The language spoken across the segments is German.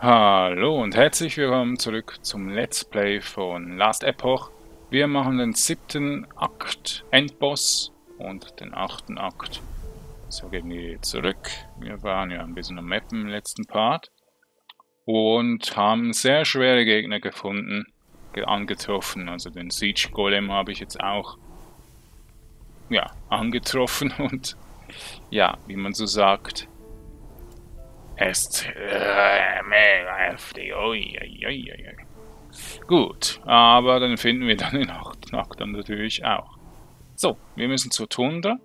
Hallo und herzlich willkommen zurück zum Let's Play von Last Epoch. Wir machen den 7. Akt Endboss und den 8. Akt. So gehen wir zurück. Wir waren ja ein bisschen am Mappen im letzten Part und haben sehr schwere Gegner gefunden, angetroffen. Also den Siege Golem habe ich jetzt auch ja, angetroffen und ja, wie man so sagt, er ist mega heftig. Gut, aber dann finden wir dann den 8. Akt dann natürlich auch. So, wir müssen zur Tundra,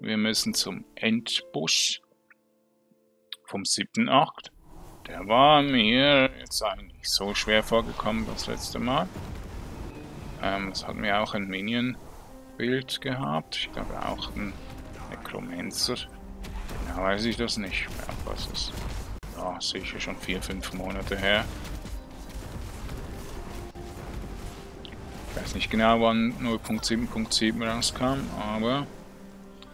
wir müssen zum Endbusch vom 7. Akt. Der war mir jetzt eigentlich nicht so schwer vorgekommen das letzte Mal. Das hatten wir auch ein Minion-Bild gehabt. Ich glaube auch ein Necromancer. Genau weiß ich das nicht mehr, was ist. Oh, sicher schon 4-5 Monate her. Ich weiß nicht genau, wann 0.7.7 rauskam, aber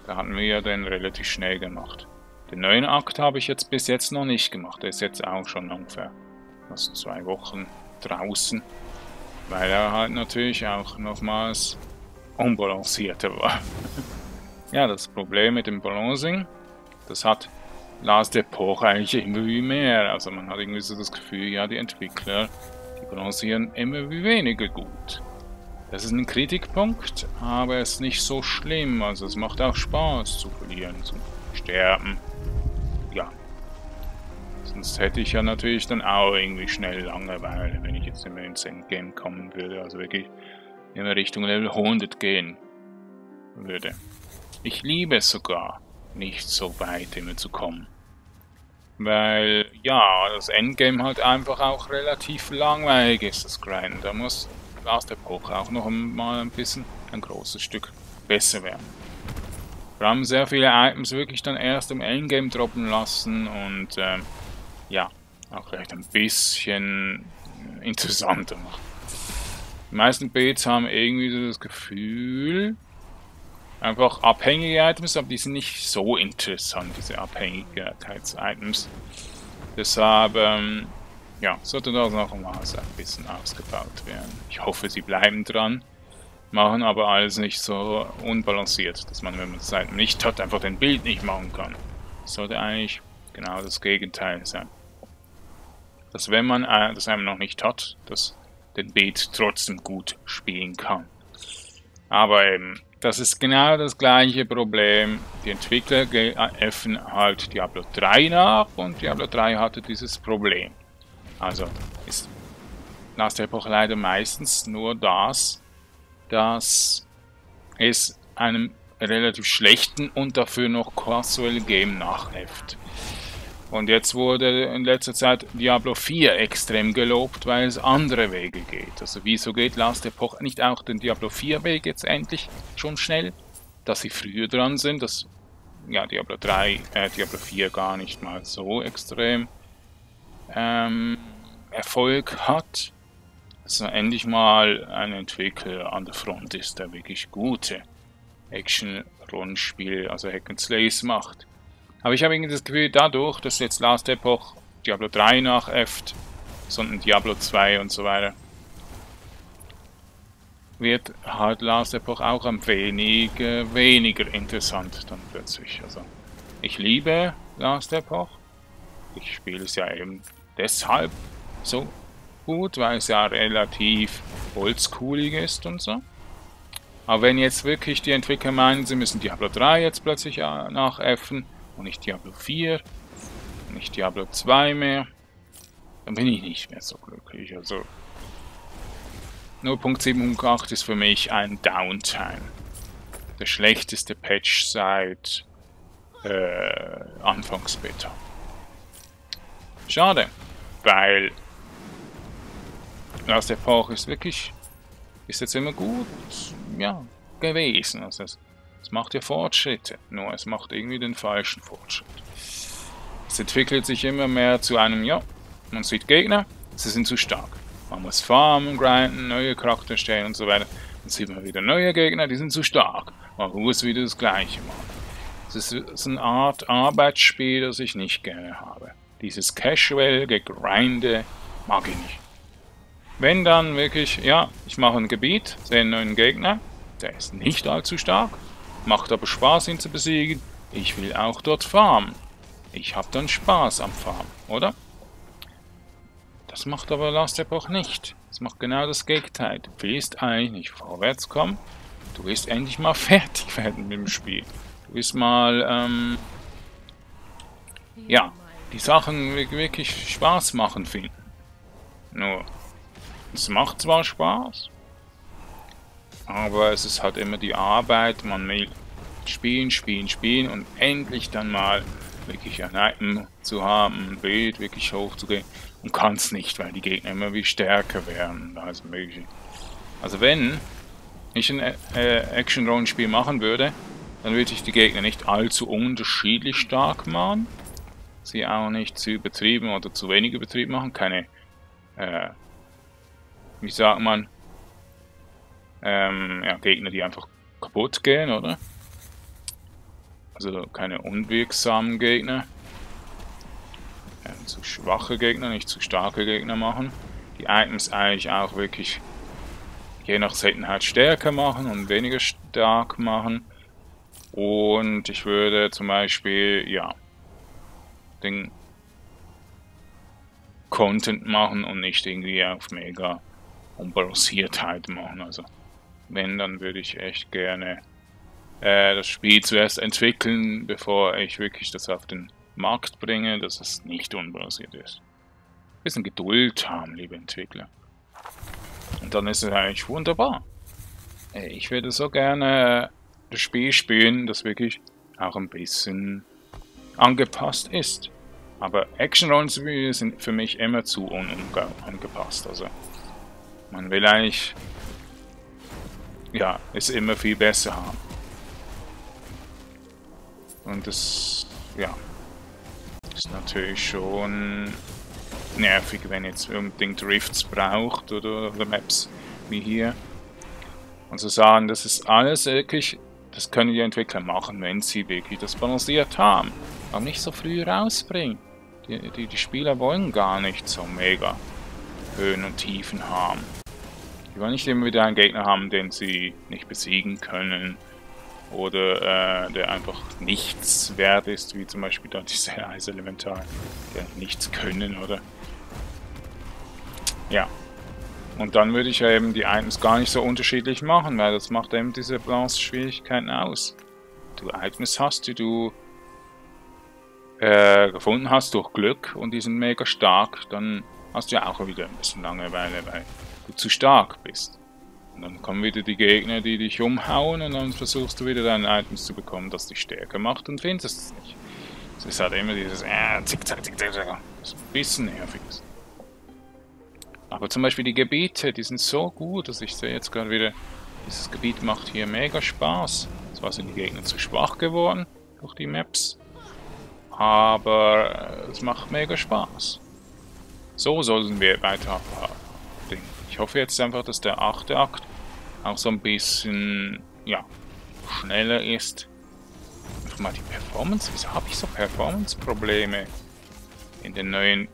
da hatten wir ja den relativ schnell gemacht. Den neuen Akt habe ich jetzt bis jetzt noch nicht gemacht. Der ist jetzt auch schon ungefähr was 2 Wochen draußen. Weil er halt natürlich auch nochmals unbalancierter war. Ja, das Problem mit dem Balancing, das hat Last Epoch eigentlich immer wie mehr. Also man hat irgendwie so das Gefühl, ja, die Entwickler, die balancieren immer wie weniger gut. Das ist ein Kritikpunkt, aber es ist nicht so schlimm. Also es macht auch Spaß zu verlieren, zu sterben. Ja. Sonst hätte ich ja natürlich dann auch irgendwie schnell Langeweile, wenn ich jetzt immer ins Endgame kommen würde. Also wirklich immer Richtung Level 100 gehen würde. Ich liebe es sogar, nicht so weit immer zu kommen. Weil, ja, das Endgame halt einfach auch relativ langweilig ist, das Grind. Da muss Last Epoch auch noch mal ein bisschen, ein großes Stück besser werden. Wir haben sehr viele Items wirklich dann erst im Endgame droppen lassen und ja, auch vielleicht ein bisschen interessanter machen. Die meisten Builds haben irgendwie so das Gefühl, einfach abhängige Items, aber die sind nicht so interessant, diese Abhängigkeits-Items. Deshalb, ja, sollte das noch mal so ein bisschen ausgebaut werden. Ich hoffe, sie bleiben dran. Machen aber alles nicht so unbalanciert, dass man, wenn man Zeit nicht hat, einfach den Bild nicht machen kann. Das sollte eigentlich genau das Gegenteil sein. Dass wenn man das einem noch nicht hat, dass den Bild trotzdem gut spielen kann. Aber eben, das ist genau das gleiche Problem. Die Entwickler öffnen halt Diablo 3 nach und Diablo 3 hatte dieses Problem. Also ist Last Epoch leider meistens nur das, dass es einem relativ schlechten und dafür noch casual Game nachheft. Und jetzt wurde in letzter Zeit Diablo 4 extrem gelobt, weil es andere Wege geht. Also wieso geht Last Epoch nicht auch den Diablo 4 Weg jetzt endlich schon schnell? Dass sie früher dran sind, dass ja, Diablo 4 gar nicht mal so extrem Erfolg hat. Dass endlich mal ein Entwickler an der Front ist, der wirklich gute Action-Rollenspiel, also Hack and Slays macht. Aber ich habe irgendwie das Gefühl, dadurch, dass jetzt Last Epoch Diablo 3 nachäfft, sondern Diablo 2 und so weiter, wird halt Last Epoch auch ein wenig weniger interessant dann plötzlich. Also, ich liebe Last Epoch. Ich spiele es ja eben deshalb so gut, weil es ja relativ oldschoolig ist und so. Aber wenn jetzt wirklich die Entwickler meinen, sie müssen Diablo 3 jetzt plötzlich nachäffen und nicht Diablo 4, nicht Diablo 2 mehr, dann bin ich nicht mehr so glücklich. Also 0.7.8 ist für mich ein Downtime. Der schlechteste Patch seit Anfangs-Beta. Schade, weil Last Epoch ist wirklich, ist jetzt immer gut, ja, gewesen. Also es macht ja Fortschritte, nur es macht irgendwie den falschen Fortschritt. Es entwickelt sich immer mehr zu einem, ja, man sieht Gegner, sie sind zu stark. Man muss farmen, grinden, neue Charakter erstellen und so weiter. Dann sieht man wieder neue Gegner, die sind zu stark. Man muss wieder das Gleiche machen. Es ist eine Art Arbeitsspiel, das ich nicht gerne habe. Dieses casual gegrinde mag ich nicht. Wenn dann wirklich, ja, ich mache ein Gebiet, sehe einen neuen Gegner, der ist nicht allzu stark, macht aber Spaß, ihn zu besiegen. Ich will auch dort farmen. Ich habe dann Spaß am Farmen, oder? Das macht aber Last Epoch nicht. Es macht genau das Gegenteil. Du willst eigentlich nicht vorwärts kommen. Du willst endlich mal fertig werden mit dem Spiel. Du willst mal, ja, die Sachen wirklich Spaß machen finden. Nur, es macht zwar Spaß, aber es ist halt immer die Arbeit, man will spielen, spielen, spielen und endlich dann mal wirklich ein Item zu haben, ein Bild wirklich hochzugehen und kann es nicht, weil die Gegner immer wie stärker werden und alles mögliche. Also wenn ich ein Action-Rollenspiel machen würde, dann würde ich die Gegner nicht allzu unterschiedlich stark machen, sie auch nicht zu übertrieben oder zu wenig übertrieben machen, keine, wie sagt man, ja, Gegner, die einfach kaputt gehen, oder? Also keine unwirksamen Gegner. Zu schwache Gegner, nicht zu starke Gegner machen. Die Items eigentlich auch wirklich je nach Seltenheit stärker machen und weniger stark machen. Und ich würde zum Beispiel, ja, den Content machen und nicht irgendwie auf mega Unbalanciertheit machen. Also wenn, dann würde ich echt gerne das Spiel zuerst entwickeln, bevor ich wirklich das auf den Markt bringe, dass es nicht unbalanciert ist. Ein bisschen Geduld haben, liebe Entwickler. Und dann ist es eigentlich wunderbar. Ich würde so gerne das Spiel spielen, das wirklich auch ein bisschen angepasst ist. Aber Action-Rollenspiele sind für mich immer zu unangepasst. Also man will eigentlich, ja, es immer viel besser haben. Und das, ja, ist natürlich schon nervig, wenn jetzt unbedingt Rifts braucht oder Maps wie hier. Und zu sagen, das ist alles wirklich, das können die Entwickler machen, wenn sie wirklich das balanciert haben. Aber nicht so früh rausbringen. Die Spieler wollen gar nicht so mega Höhen und Tiefen haben. Die wollen nicht immer wieder einen Gegner haben, den sie nicht besiegen können. Oder der einfach nichts wert ist, wie zum Beispiel da diese Eiselementar, der nichts können, oder? Ja. Und dann würde ich ja eben die Items gar nicht so unterschiedlich machen, weil das macht eben diese Balance-Schwierigkeiten aus. Du Items hast, die du gefunden hast durch Glück und die sind mega stark, dann hast du ja auch wieder ein bisschen Langeweile, weil du zu stark bist. Und dann kommen wieder die Gegner, die dich umhauen und dann versuchst du wieder deine Items zu bekommen, das dich stärker macht und findest es nicht. Es ist halt immer dieses zickzack, zickzack, zickzack, das ein bisschen nervig ist. Aber zum Beispiel die Gebiete, die sind so gut, dass ich sehe jetzt gerade wieder, dieses Gebiet macht hier mega Spaß. Zwar sind die Gegner zu schwach geworden durch die Maps, aber es macht mega Spaß. So sollten wir weiterfahren. Ich hoffe jetzt einfach, dass der 8. Akt auch so ein bisschen, ja, schneller ist. Einfach mal die Performance. Wieso habe ich so Performance-Probleme in den neuen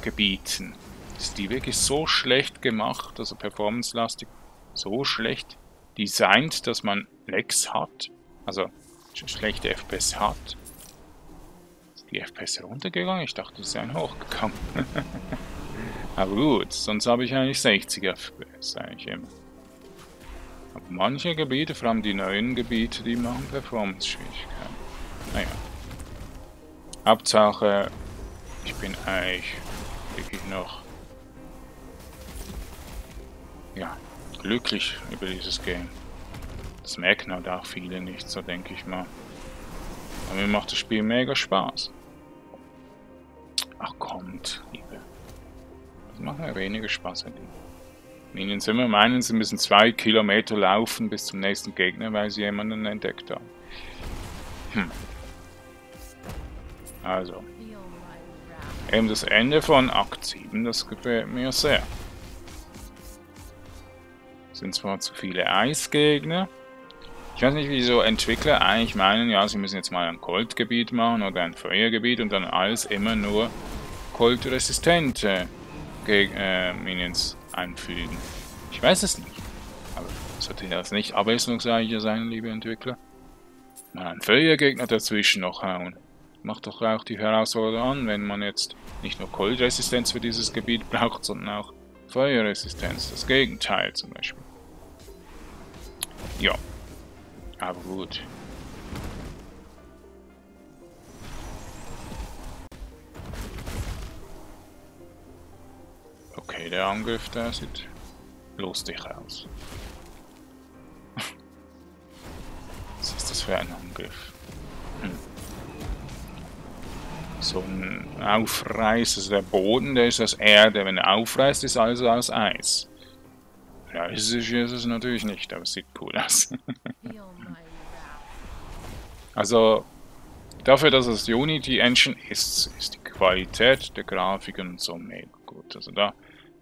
Gebieten? Ist die wirklich so schlecht gemacht, also performancelastig, so schlecht designt, dass man Lags hat, also schlechte FPS hat? Ist die FPS runtergegangen? Ich dachte, die seien hochgekommen. Aber gut, sonst habe ich eigentlich 60 FPS, eigentlich immer. Aber manche Gebiete, vor allem die neuen Gebiete, die machen Performance-Schwierigkeiten. Naja. Hauptsache, ich bin eigentlich wirklich noch, ja, glücklich über dieses Game. Das merken halt auch viele nicht, so denke ich mal. Aber mir macht das Spiel mega Spaß. Ach, kommt, liebe. Das macht ja weniger Spaß. Minen sind wir, meinen sie müssen 2 Kilometer laufen bis zum nächsten Gegner, weil sie jemanden entdeckt haben. Hm. Also. Eben das Ende von Akt 7, das gefällt mir sehr. Es sind zwar zu viele Eisgegner, Ich weiß nicht, wieso Entwickler eigentlich meinen, ja, sie müssen jetzt mal ein Cold-Gebiet machen oder ein Feuergebiet und dann alles immer nur Cold-resistente Minions einfügen. Ich weiß es nicht. Aber sollte das nicht abwechslungsreicher sein, liebe Entwickler? Mal einen Feuergegner dazwischen noch hauen. Macht doch auch die Herausforderung an, wenn man jetzt nicht nur Cold-Resistenz für dieses Gebiet braucht, sondern auch Feuerresistenz. Das Gegenteil zum Beispiel. Ja. Aber gut. Okay, der Angriff da sieht lustig aus. Was ist das für ein Angriff? Hm. So ein Aufreiß, also der Boden, der ist aus Erde. Wenn er aufreißt, ist alles aus Eis. Ja, ist es natürlich nicht, aber es sieht cool aus. Also, dafür, dass es Unity Engine ist, ist die Qualität der Grafiken und so mega gut. Also da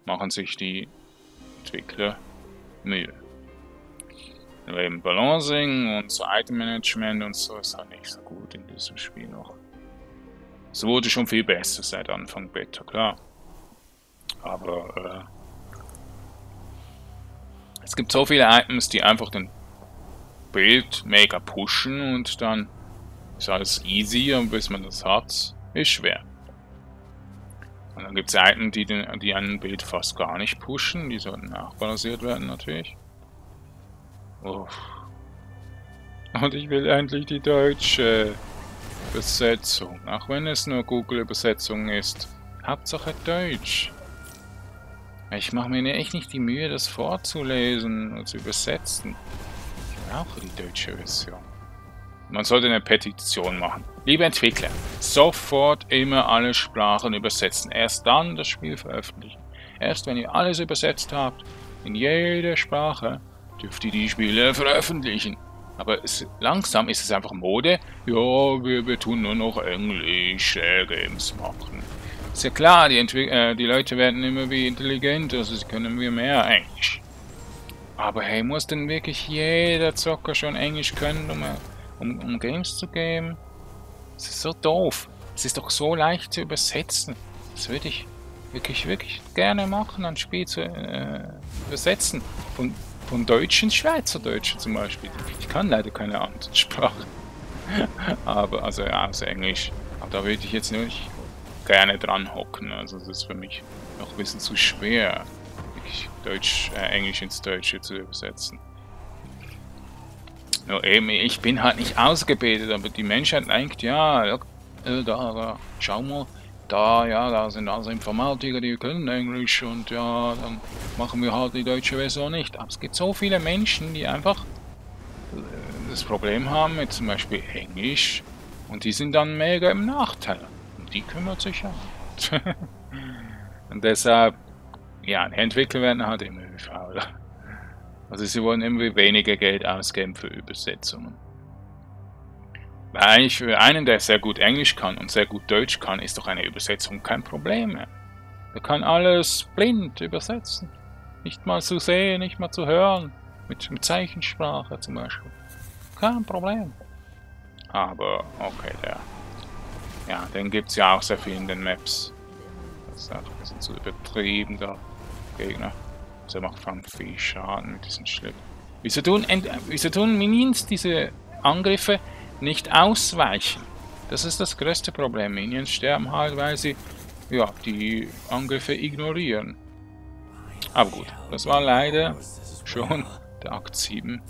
machen sich die Entwickler Mühe. Nur eben Balancing und so Item Management und so ist halt nicht so gut in diesem Spiel noch. Es wurde schon viel besser seit Anfang Beta, klar. Aber es gibt so viele Items, die einfach den Bild mega pushen und dann ist alles easy und bis man das hat, ist schwer. Und dann gibt es Items, die ein Bild fast gar nicht pushen, die sollten nachbalanciert werden natürlich. Uff. Und ich will endlich die deutsche Übersetzung, auch wenn es nur Google-Übersetzung ist. Hauptsache Deutsch. Ich mache mir echt nicht die Mühe, das vorzulesen und zu übersetzen. Auch die deutsche Version. Man sollte eine Petition machen. Liebe Entwickler, sofort immer alle Sprachen übersetzen. Erst dann das Spiel veröffentlichen. Erst wenn ihr alles übersetzt habt, in jeder Sprache, dürft ihr die Spiele veröffentlichen. Aber langsam ist es einfach Mode. Ja, wir tun nur noch Englisch Games machen. Ist ja klar, die Leute werden immer wie intelligent, also können wir mehr Englisch. Aber hey, muss denn wirklich jeder Zocker schon Englisch können, um Games zu geben? Das ist so doof. Es ist doch so leicht zu übersetzen. Das würde ich wirklich gerne machen, ein Spiel zu übersetzen. Von Deutsch ins Schweizerdeutsch zum Beispiel. Ich kann leider keine andere Sprache. Aber, also ja, außer Englisch. Aber da würde ich jetzt nicht gerne dran hocken. Also das ist für mich noch ein bisschen zu schwer. Englisch ins Deutsche zu übersetzen. Nur eben, ich bin halt nicht ausgebildet, aber die Menschheit denkt, ja, da, schau mal, da sind also Informatiker, die können Englisch und ja, dann machen wir halt die deutsche Version nicht. Aber es gibt so viele Menschen, die einfach das Problem haben mit zum Beispiel Englisch und die sind dann mega im Nachteil. Und die kümmert sich ja. Und deshalb, ja, die Entwickler werden halt immer fauler. Also sie wollen immer weniger Geld ausgeben für Übersetzungen. Weil eigentlich für einen, der sehr gut Englisch kann und sehr gut Deutsch kann, ist doch eine Übersetzung kein Problem mehr. Er kann alles blind übersetzen. Nicht mal zu sehen, nicht mal zu hören. Mit Zeichensprache zum Beispiel. Kein Problem. Aber, okay, ja, den gibt es ja auch sehr viel in den Maps. Das ist einfach ein bisschen zu übertrieben, da. Gegner. Der macht verdammt viel Schaden mit diesem Schlick. Wieso tun Minions diese Angriffe nicht ausweichen? Das ist das größte Problem. Minions sterben halt, weil sie ja, die Angriffe ignorieren. Aber gut, das war leider schon der Akt 7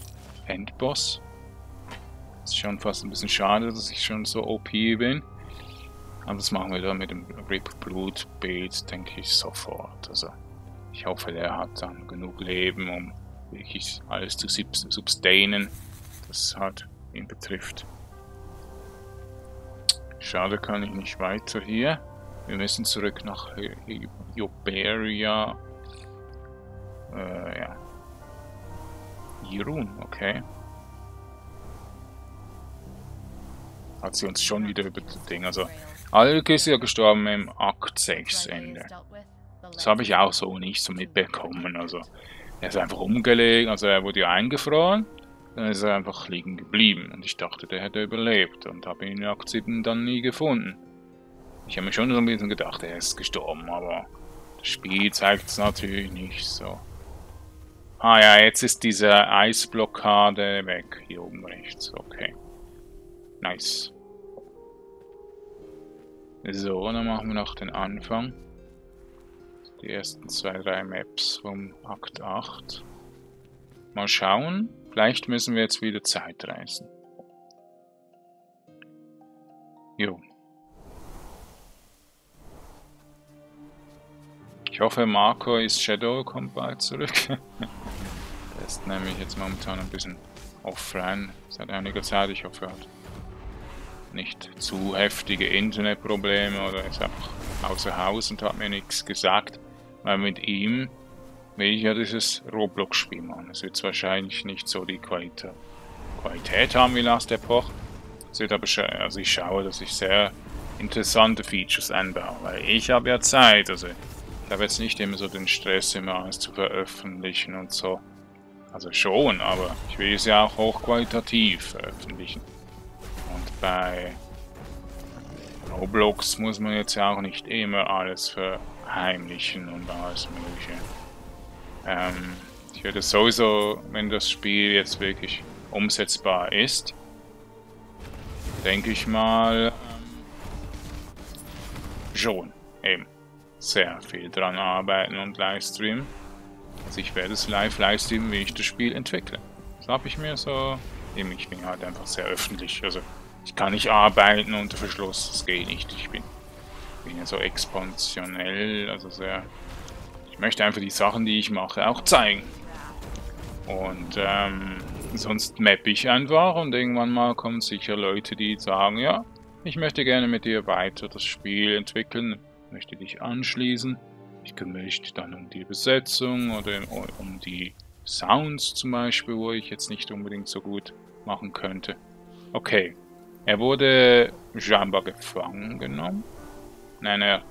Endboss. Das ist schon fast ein bisschen schade, dass ich schon so OP bin. Aber das machen wir dann mit dem Rip-Blut-Bild, denke ich, sofort. Also ich hoffe, der hat dann genug Leben, um wirklich alles zu substainen, das halt ihn betrifft. Schade, kann ich nicht weiter hier. Wir müssen zurück nach Joberia. Ja. Jirun, okay. Hat sie uns schon wieder über das Ding. Also, Alge ist ja gestorben im Akt 6 Ende. Das habe ich auch so nicht so mitbekommen, also er ist einfach umgelegen, also er wurde ja eingefroren Dann ist er einfach liegen geblieben und ich dachte, der hätte überlebt und habe ihn nach 7 dann nie gefunden. Ich habe mir schon so ein bisschen gedacht, er ist gestorben, aber das Spiel zeigt es natürlich nicht so. Ah ja, jetzt ist diese Eisblockade weg, hier oben rechts, okay. Nice. So, dann machen wir noch den Anfang. Die ersten 2, 3 Maps vom Akt 8. Mal schauen. Vielleicht müssen wir jetzt wieder Zeit reisen. Jo. Ich hoffe, Marco ist Shadow, kommt bald zurück. Der ist nämlich jetzt momentan ein bisschen offline seit einiger Zeit. Ich hoffe, er hat nicht zu heftige Internetprobleme oder ist einfach außer Haus und hat mir nichts gesagt. Weil mit ihm will ich ja dieses Roblox-Spiel machen. Es wird wahrscheinlich nicht so die Qualität haben wie Last Epoch. Es wird aber, also ich schaue, dass ich sehr interessante Features einbaue, weil ich habe ja Zeit. Also ich habe jetzt nicht immer so den Stress, immer alles zu veröffentlichen und so. Also schon, aber ich will es ja auch hochqualitativ veröffentlichen. Und bei Roblox muss man jetzt ja auch nicht immer alles verheimlichen und alles Mögliche. Ich würde sowieso, wenn das Spiel jetzt wirklich umsetzbar ist, denke ich mal, schon eben sehr viel dran arbeiten und Livestreamen. Also ich werde es livestreamen, wie ich das Spiel entwickle. Das habe ich mir so... Eben, ich bin halt einfach sehr öffentlich. Also ich kann nicht arbeiten unter Verschluss, das geht nicht. Ich bin ja so expansionell, also sehr... Ich möchte einfach die Sachen, die ich mache, auch zeigen. Und sonst mappe ich einfach und irgendwann mal kommen sicher Leute, die sagen, ja, ich möchte gerne mit dir weiter das Spiel entwickeln, möchte dich anschließen. Ich kümmere mich dann um die Besetzung oder um die Sounds zum Beispiel, wo ich jetzt nicht unbedingt so gut machen könnte. Okay, er wurde scheinbar gefangen genommen. Nein, er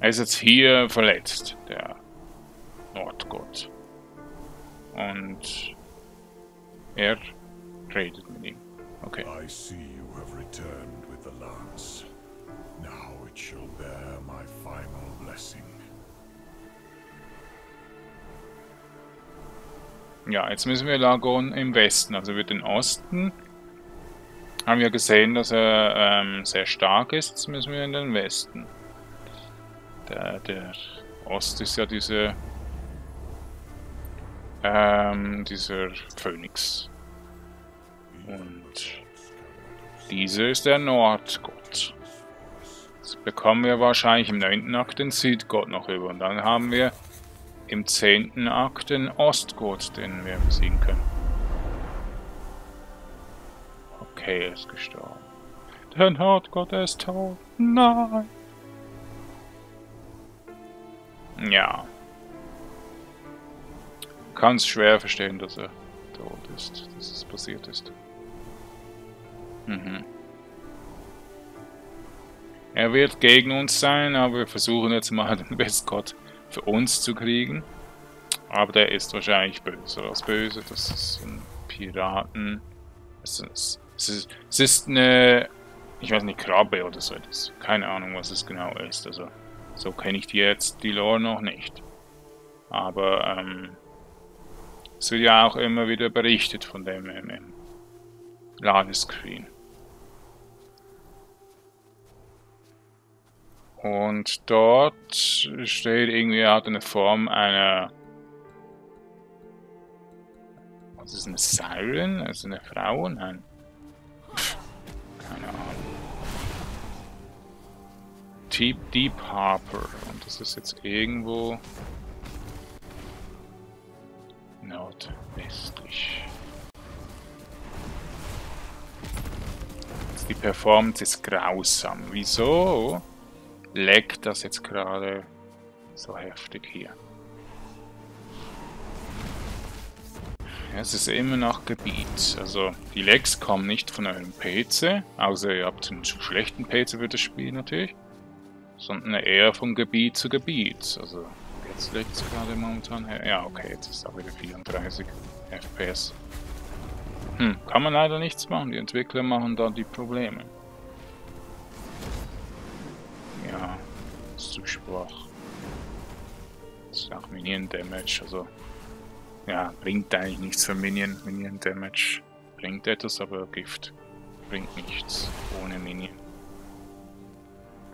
ist jetzt hier verletzt, der Nordgott. Und er redet mit ihm. Okay. I see you have returned with the lance. Now it shall bear my final blessing. Ja, jetzt müssen wir Lagon im Westen, also wir den Osten. Haben wir gesehen, dass er sehr stark ist. Jetzt müssen wir in den Westen. Der Ost ist ja dieser Phönix. Und dieser ist der Nordgott. Jetzt bekommen wir wahrscheinlich im 9. Akt den Südgott noch über. Und dann haben wir im 10. Akt den Ostgott, den wir besiegen können. Okay, er ist gestorben. Der Nordgott ist tot. Nein! Ja. Kann es schwer verstehen, dass er tot ist, dass es passiert ist. Mhm. Er wird gegen uns sein, aber wir versuchen jetzt mal den Bestgott für uns zu kriegen. Aber der ist wahrscheinlich böse. Das Böse, das ist ein Piraten. Es ist eine, ich weiß nicht, Krabbe oder so etwas. Keine Ahnung, was es genau ist. Also so kenne ich die jetzt, die Lore noch nicht. Aber es wird ja auch immer wieder berichtet von dem im Ladescreen. Und dort steht irgendwie, er hat eine Form einer... Was ist eine Siren? Ist eine Frau? Nein. Keine Ahnung. Deep Harbor. Und das ist jetzt irgendwo nordwestlich. Die Performance ist grausam. Wieso leckt das jetzt gerade so heftig hier? Ja, es ist immer noch Gebiet. Also die Lags kommen nicht von eurem PC, außer ihr habt einen schlechten PC für das Spiel natürlich, sondern eher von Gebiet zu Gebiet. Also Jetzt lädt es gerade momentan her. Ja, okay, jetzt ist auch wieder 34 FPS. Kann man leider nichts machen. Die Entwickler machen da die Probleme. Ja, ist zu schwach. Das ist auch Minion-Damage, also... Ja, bringt eigentlich nichts für Minion. Minion-Damage bringt etwas, aber Gift bringt nichts ohne Minion.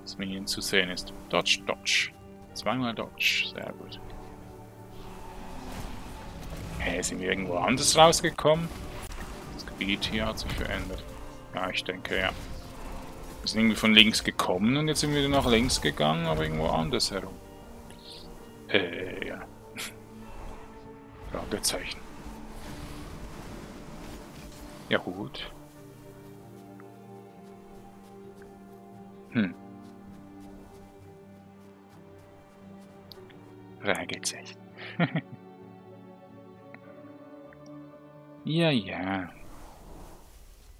Das Minion zu sehen ist. Dodge, Dodge. Zweimal Dodge, sehr gut. Hey, sind wir irgendwo anders rausgekommen? Das Gebiet hier hat sich verändert. Ja, ich denke, ja. Wir sind irgendwie von links gekommen und jetzt sind wir nach links gegangen, aber irgendwo anders herum. Ja. Fragezeichen. Ja, gut. Fragezeichen. Ja, ja.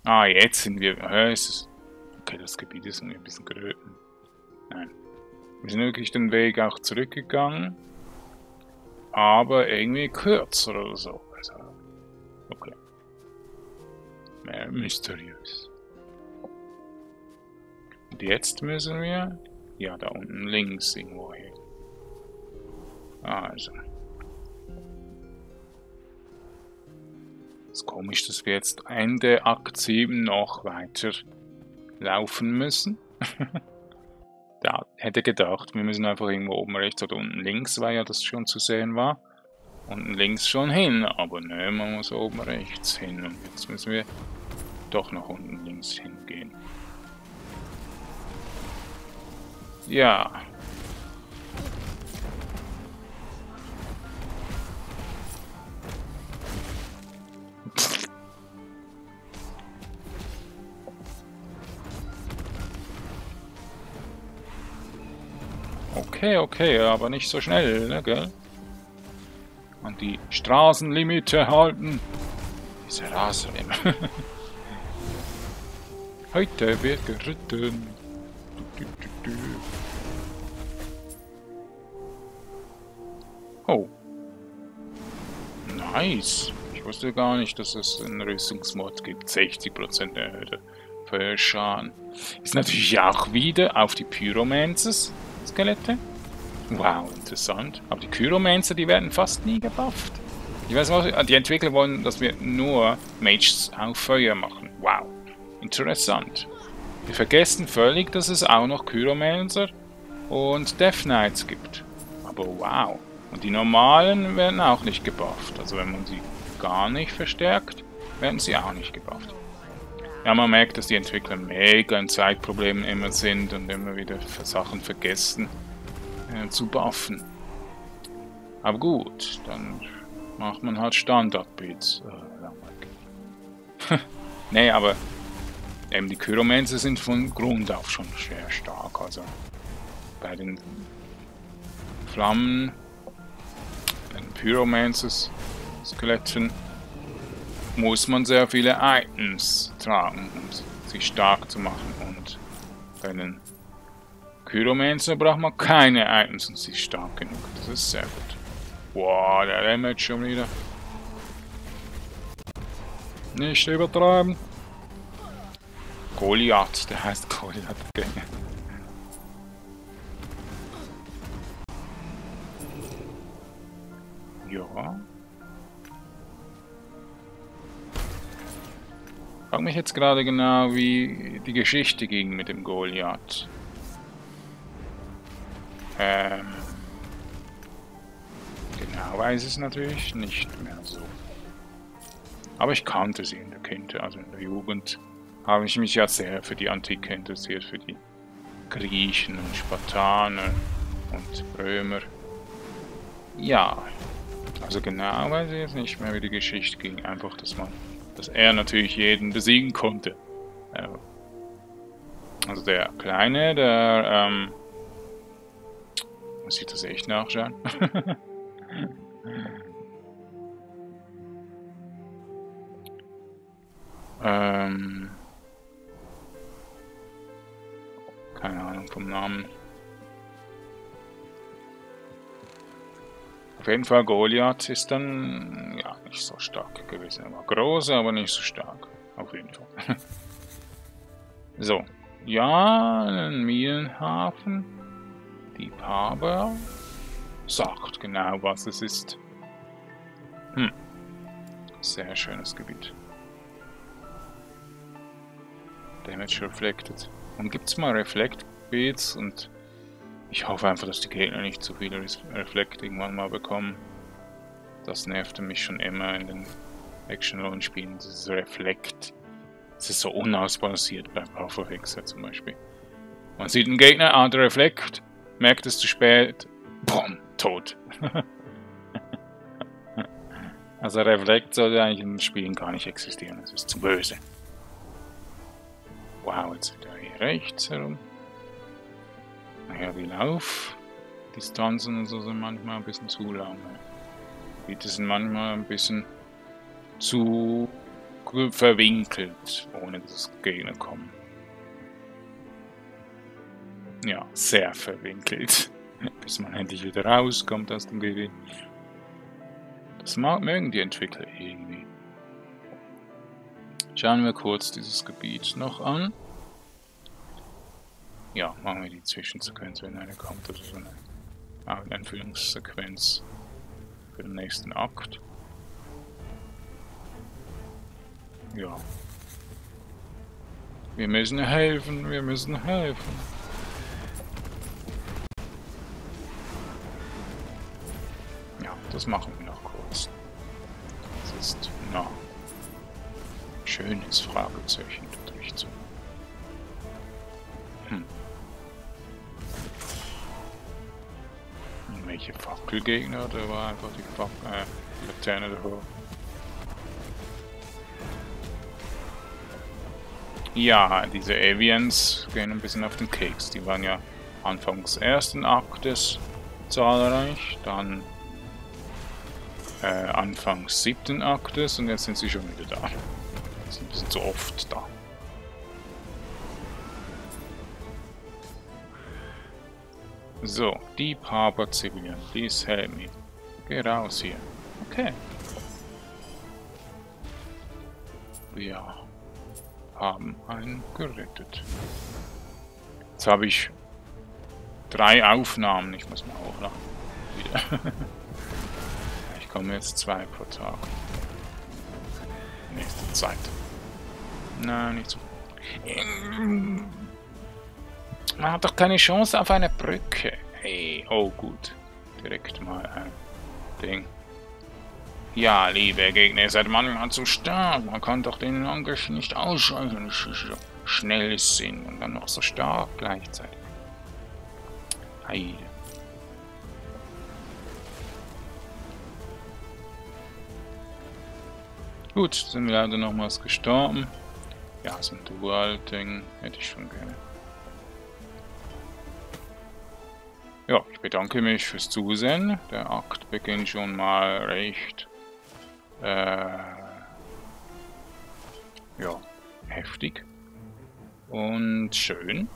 Ah, jetzt sind wir... Ist es... Okay, das Gebiet ist ein bisschen gröten. Nein. Wir sind wirklich den Weg auch zurückgegangen. Aber irgendwie kürzer oder so. Also, okay. Mehr mysteriös. Und jetzt müssen wir... Ja, da unten links irgendwo hin. Also. Es ist komisch, dass wir jetzt Ende Akt 7 noch weiter laufen müssen. Da hätte gedacht, wir müssen einfach irgendwo oben rechts oder unten links, weil ja das schon zu sehen war. Unten links schon hin, aber ne, man muss oben rechts hin. Und jetzt müssen wir doch nach unten links hingehen. Ja. Okay, aber nicht so schnell, ne, gell? An die Straßenlimite halten. Diese Rasen immer. Heute wird geritten. Oh. Nice. Ich wusste gar nicht, dass es einen Rüstungsmod gibt. 60% erhöhter Feuerschaden. Ist natürlich auch wieder auf die Pyromancers. Skelette. Wow, interessant. Aber die Kyromancer, die werden fast nie gebufft. Ich weiß nicht, die Entwickler wollen, dass wir nur Mages auf Feuer machen. Wow, interessant. Wir vergessen völlig, dass es auch noch Kyromancer und Death Knights gibt. Aber wow. Und die normalen werden auch nicht gebufft. Also wenn man sie gar nicht verstärkt, werden sie auch nicht gebufft. Ja, man merkt, dass die Entwickler mega in Zeitproblemen immer sind und immer wieder Sachen vergessen zu buffen. Aber gut, dann macht man halt Standard-Beats. Nee, aber eben die Kyromancer sind von Grund auf schon sehr stark. Also bei den Flammen, bei den Pyromancers, Skeletten, muss man sehr viele Items tragen, um sich stark zu machen. Und bei den Kyromancer braucht man keine Items und sie ist stark genug. Das ist sehr gut. Wow, der Damage schon wieder. Nicht übertreiben. Goliath, der heißt Goliath. Ja. Ich frage mich jetzt gerade genau, wie die Geschichte ging mit dem Goliath. Genau weiß ich es natürlich nicht mehr so. Aber ich kannte sie in der Kindheit, also in der Jugend. Habe ich mich ja sehr für die Antike interessiert, für die Griechen und Spartaner und Römer. Ja, also genau weiß ich jetzt nicht mehr, wie die Geschichte ging. Einfach, dass man... dass er natürlich jeden besiegen konnte. Also der Kleine, der, muss ich das echt nachschauen? Keine Ahnung vom Namen. Auf jeden Fall, Goliath ist dann ja nicht so stark gewesen. Er war groß, aber nicht so stark. Auf jeden Fall. So. Ja, einen Minenhafen. Diebhaber sagt genau, was es ist. Hm. Sehr schönes Gebiet. Damage Reflected. Und gibt's mal Reflect Beats und ich hoffe einfach, dass die Gegner nicht zu viel Reflect irgendwann mal bekommen. Das nervte mich schon immer in den Action-Rollenspielen, dieses Reflect. Es ist so unausbalanciert bei Powerful Hexer zum Beispiel. Man sieht einen Gegner, ah, der Reflect, merkt es zu spät, boom, tot. Also Reflect sollte eigentlich in den Spielen gar nicht existieren, das ist zu böse. Wow, jetzt wieder hier rechts herum. Naja, die Laufdistanzen und so sind manchmal ein bisschen zu lang. Die sind manchmal ein bisschen zu verwinkelt, ohne dass Gegner kommen. Ja, sehr verwinkelt. Bis man endlich wieder rauskommt aus dem Gebiet. Das mögen die Entwickler irgendwie. Schauen wir kurz dieses Gebiet noch an. Ja, machen wir die Zwischensequenz, wenn eine kommt, also so eine Einführungssequenz für den nächsten Akt. Ja. Wir müssen helfen, wir müssen helfen. Ja, das machen wir noch kurz. Das ist, na, schönes Fragezeichen dadurch zu. Hm. Welche Fackelgegner? Da war einfach die Laterne da hoch. Ja, diese Avians gehen ein bisschen auf den Keks. Die waren ja anfangs ersten Aktes zahlreich, dann anfangs siebten Aktes und jetzt sind sie schon wieder da. Die sind ein bisschen zu oft da. So, Diebhaber Zivilen, please help me. Geh raus hier. Okay. Wir haben einen gerettet. Jetzt habe ich 3 Aufnahmen. Ich muss mal hochladen. Wieder. Ich komme jetzt 2 pro Tag. Nächste Zeit. Nein, nicht so. Man hat doch keine Chance auf eine Brücke. Hey, oh gut. Direkt mal ein Ding. Ja, liebe Gegner, ihr seid manchmal zu stark. Man kann doch den Angriff nicht ausschalten. Schnell sind und dann noch so stark gleichzeitig. Hey. Gut, sind wir leider nochmals gestorben. Ja, so ein Dual-Ding hätte ich schon gerne. Ja, ich bedanke mich fürs Zusehen. Der Akt beginnt schon mal recht ja, heftig und schön.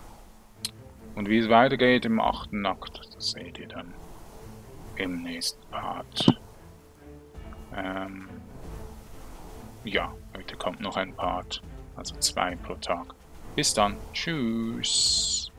Und wie es weitergeht im 8. Akt, das seht ihr dann im nächsten Part. Ja, heute kommt noch ein Part, also 2 pro Tag. Bis dann, tschüss.